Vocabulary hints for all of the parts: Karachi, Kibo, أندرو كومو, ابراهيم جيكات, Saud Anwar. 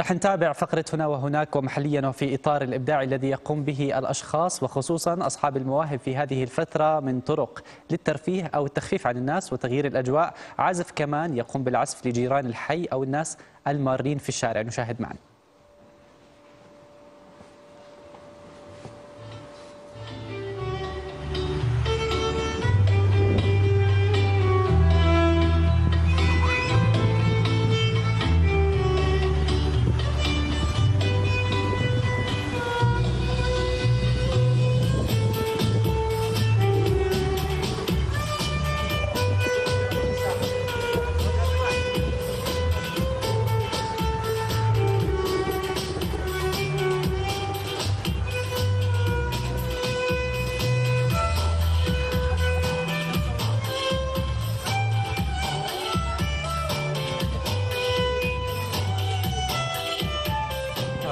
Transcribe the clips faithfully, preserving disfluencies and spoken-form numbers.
رح نتابع فقرة هنا وهناك ومحليا وفي إطار الإبداع الذي يقوم به الأشخاص وخصوصا أصحاب المواهب في هذه الفترة من طرق للترفيه أو التخفيف عن الناس وتغيير الأجواء. عازف كمان يقوم بالعزف لجيران الحي أو الناس المارين في الشارع. نشاهد معنا.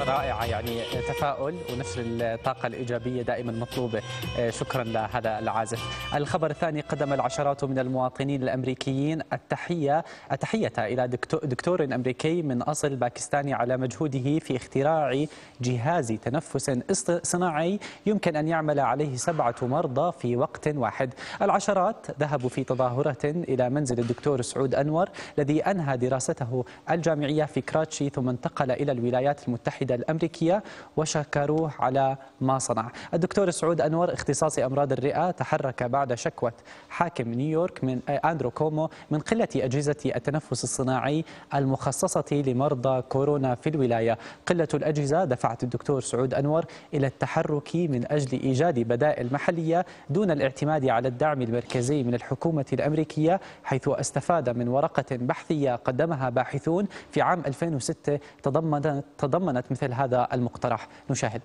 رائعة، يعني تفاؤل ونشر الطاقة الإيجابية دائما مطلوبة. شكرا لهذا العازف. الخبر الثاني، قدم العشرات من المواطنين الأمريكيين التحية التحية إلى دكتور أمريكي من أصل باكستاني على مجهوده في اختراع جهاز تنفس صناعي يمكن أن يعمل عليه سبعة مرضى في وقت واحد. العشرات ذهبوا في تظاهرة إلى منزل الدكتور سعود أنور الذي أنهى دراسته الجامعية في كراتشي ثم انتقل إلى الولايات المتحدة الأمريكية وشكروه على ما صنع. الدكتور سعود أنور اختصاصي أمراض الرئة تحرك بعد شكوى حاكم نيويورك من أندرو كومو من قلة أجهزة التنفس الصناعي المخصصة لمرضى كورونا في الولاية. قلة الأجهزة دفعت الدكتور سعود أنور إلى التحرك من أجل إيجاد بدائل محلية دون الاعتماد على الدعم المركزي من الحكومة الأمريكية، حيث استفاد من ورقة بحثية قدمها باحثون في عام ألفين وستة تضمنت تضمنت مثل هذا المقترح. نشاهد.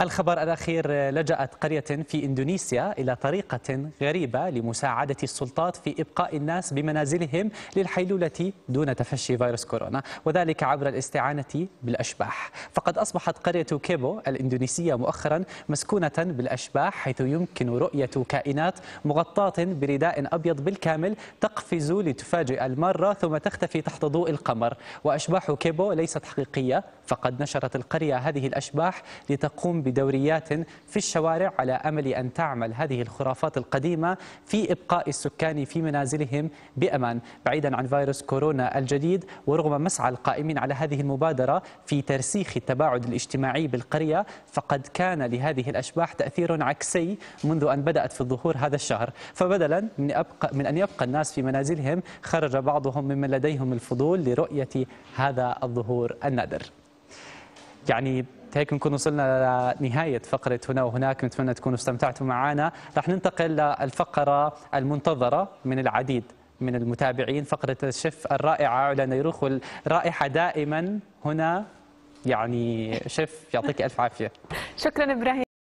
الخبر الأخير، لجأت قرية في إندونيسيا إلى طريقة غريبة لمساعدة السلطات في إبقاء الناس بمنازلهم للحيلولة دون تفشي فيروس كورونا، وذلك عبر الاستعانة بالأشباح. فقد أصبحت قرية كيبو الإندونيسية مؤخرا مسكونة بالأشباح، حيث يمكن رؤية كائنات مغطاة برداء أبيض بالكامل تقفز لتفاجئ المارة ثم تختفي تحت ضوء القمر. وأشباح كيبو ليست حقيقية، فقد نشرت القرية هذه الأشباح لتقوم بدوريات في الشوارع على أمل أن تعمل هذه الخرافات القديمة في إبقاء السكان في منازلهم بأمان بعيدا عن فيروس كورونا الجديد. ورغم مسعى القائمين على هذه المبادرة في ترسيخ التباعد الاجتماعي بالقرية، فقد كان لهذه الأشباح تأثير عكسي منذ أن بدأت في الظهور هذا الشهر. فبدلا من, أبقى من أن يبقى الناس في منازلهم، خرج بعضهم ممن لديهم الفضول لرؤية هذا الظهور النادر. يعني هيك نكون وصلنا لنهاية فقرة هنا وهناك، نتمنى تكونوا استمتعتوا معنا. رح ننتقل للفقرة المنتظرة من العديد من المتابعين، فقرة الشيف الرائعة لأن يروخ الرائحة دائما هنا. يعني شيف يعطيك ألف عافية. شكرا إبراهيم.